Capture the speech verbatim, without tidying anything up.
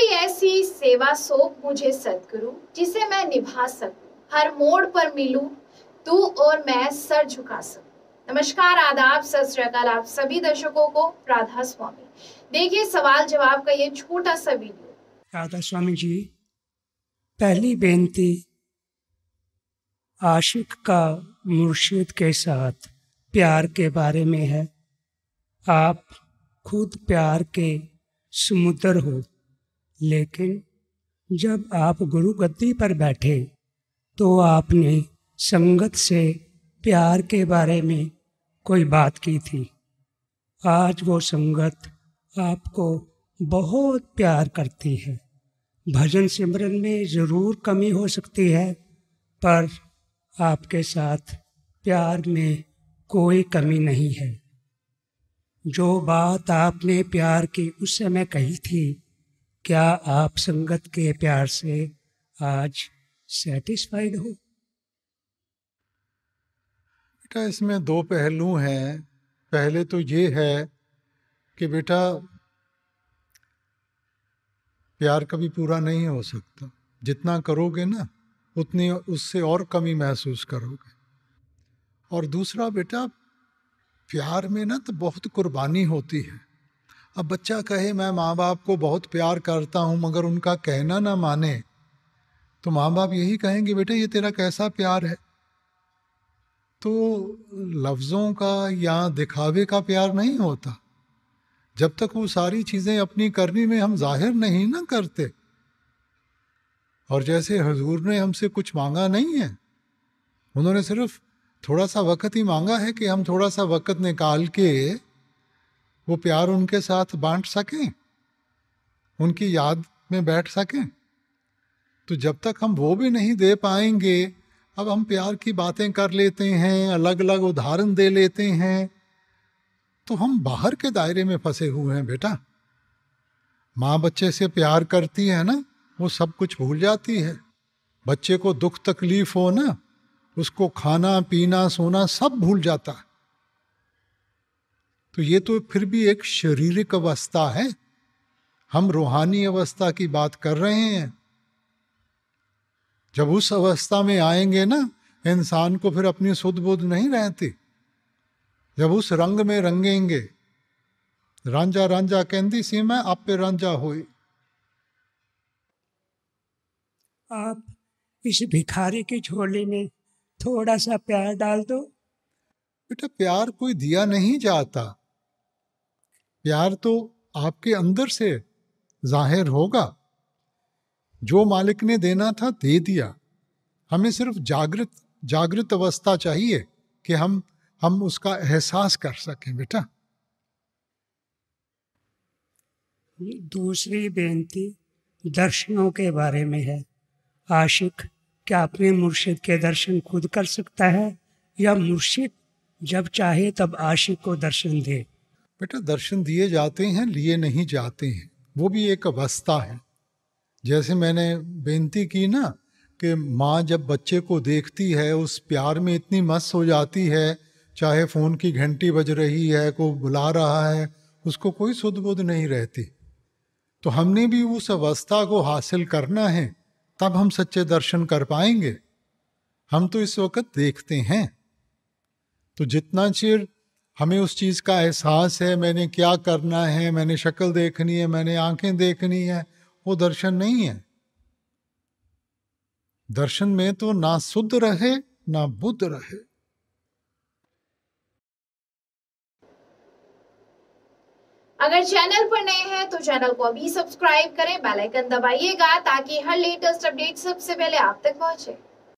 कोई ऐसी सेवा सौंप मुझे सद्गुरु, जिसे मैं निभा सकूं, हर मोड़ पर मिलूं तू और मैं सर झुका सकूं। नमस्कार, आदाब, सत श्री अकाल, आप सभी दर्शकों को राधा स्वामी। देखिए सवाल जवाब का ये छोटा सा वीडियो। राधा स्वामी जी, पहली बेनती, आशिक का मुर्शिद के साथ प्यार के बारे में है। आप खुद प्यार के समुद्र हो, लेकिन जब आप गुरु गद्दी पर बैठे तो आपने संगत से प्यार के बारे में कोई बात की थी। आज वो संगत आपको बहुत प्यार करती है। भजन सिमरन में ज़रूर कमी हो सकती है, पर आपके साथ प्यार में कोई कमी नहीं है। जो बात आपने प्यार की उस समय कही थी, क्या आप संगत के प्यार से आज सेटिस्फाइड हो? बेटा, इसमें दो पहलू हैं। पहले तो ये है कि बेटा प्यार कभी पूरा नहीं हो सकता। जितना करोगे ना उतनी उससे और कमी महसूस करोगे। और दूसरा बेटा, प्यार में ना तो बहुत कुर्बानी होती है। अब बच्चा कहे मैं माँ बाप को बहुत प्यार करता हूँ, मगर उनका कहना ना माने, तो माँ बाप यही कहेंगे बेटा ये तेरा कैसा प्यार है। तो लफ्ज़ों का या दिखावे का प्यार नहीं होता। जब तक वो सारी चीज़ें अपनी करनी में हम जाहिर नहीं ना करते, और जैसे हुजूर ने हमसे कुछ मांगा नहीं है, उन्होंने सिर्फ थोड़ा सा वक़्त ही मांगा है कि हम थोड़ा सा वक़्त निकाल के वो प्यार उनके साथ बांट सकें, उनकी याद में बैठ सकें। तो जब तक हम वो भी नहीं दे पाएंगे, अब हम प्यार की बातें कर लेते हैं, अलग अलग उदाहरण दे लेते हैं, तो हम बाहर के दायरे में फंसे हुए हैं। बेटा, माँ बच्चे से प्यार करती है ना, वो सब कुछ भूल जाती है। बच्चे को दुख तकलीफ हो ना, उसको खाना पीना सोना सब भूल जाता है। तो ये तो फिर भी एक शारीरिक अवस्था है, हम रूहानी अवस्था की बात कर रहे हैं। जब उस अवस्था में आएंगे ना, इंसान को फिर अपनी सुध बुध नहीं रहती। जब उस रंग में रंगेंगे, रांझा रांझा कहती सी मैं आप पे रांझा हुई। आप इस भिखारी की झोली में थोड़ा सा प्यार डाल दो। बेटा, प्यार कोई दिया नहीं जाता। प्यार तो आपके अंदर से जाहिर होगा। जो मालिक ने देना था दे दिया। हमें सिर्फ जागृत जागृत अवस्था चाहिए कि हम हम उसका एहसास कर सकें। बेटा, दूसरी बेनती दर्शनों के बारे में है। आशिक क्या अपने मुर्शिद के दर्शन खुद कर सकता है, या मुर्शिद जब चाहे तब आशिक को दर्शन दे? बेटा, दर्शन दिए जाते हैं, लिए नहीं जाते हैं। वो भी एक अवस्था है। जैसे मैंने बेनती की ना कि माँ जब बच्चे को देखती है, उस प्यार में इतनी मस्त हो जाती है, चाहे फ़ोन की घंटी बज रही है, कोई बुला रहा है, उसको कोई सुध बुध नहीं रहती। तो हमने भी उस अवस्था को हासिल करना है, तब हम सच्चे दर्शन कर पाएंगे। हम तो इस वक्त देखते हैं। तो जितना चिर हमें उस चीज़ का एहसास है, मैंने क्या करना है, मैंने शक्ल देखनी है, मैंने आंखें देखनी है, वो दर्शन नहीं है। दर्शन में तो ना शुद्ध रहे ना बुद्ध रहे। अगर चैनल पर नए हैं तो चैनल को अभी सब्सक्राइब करें, बेल आइकन दबाइएगा ताकि हर लेटेस्ट अपडेट सबसे पहले आप तक पहुंचे।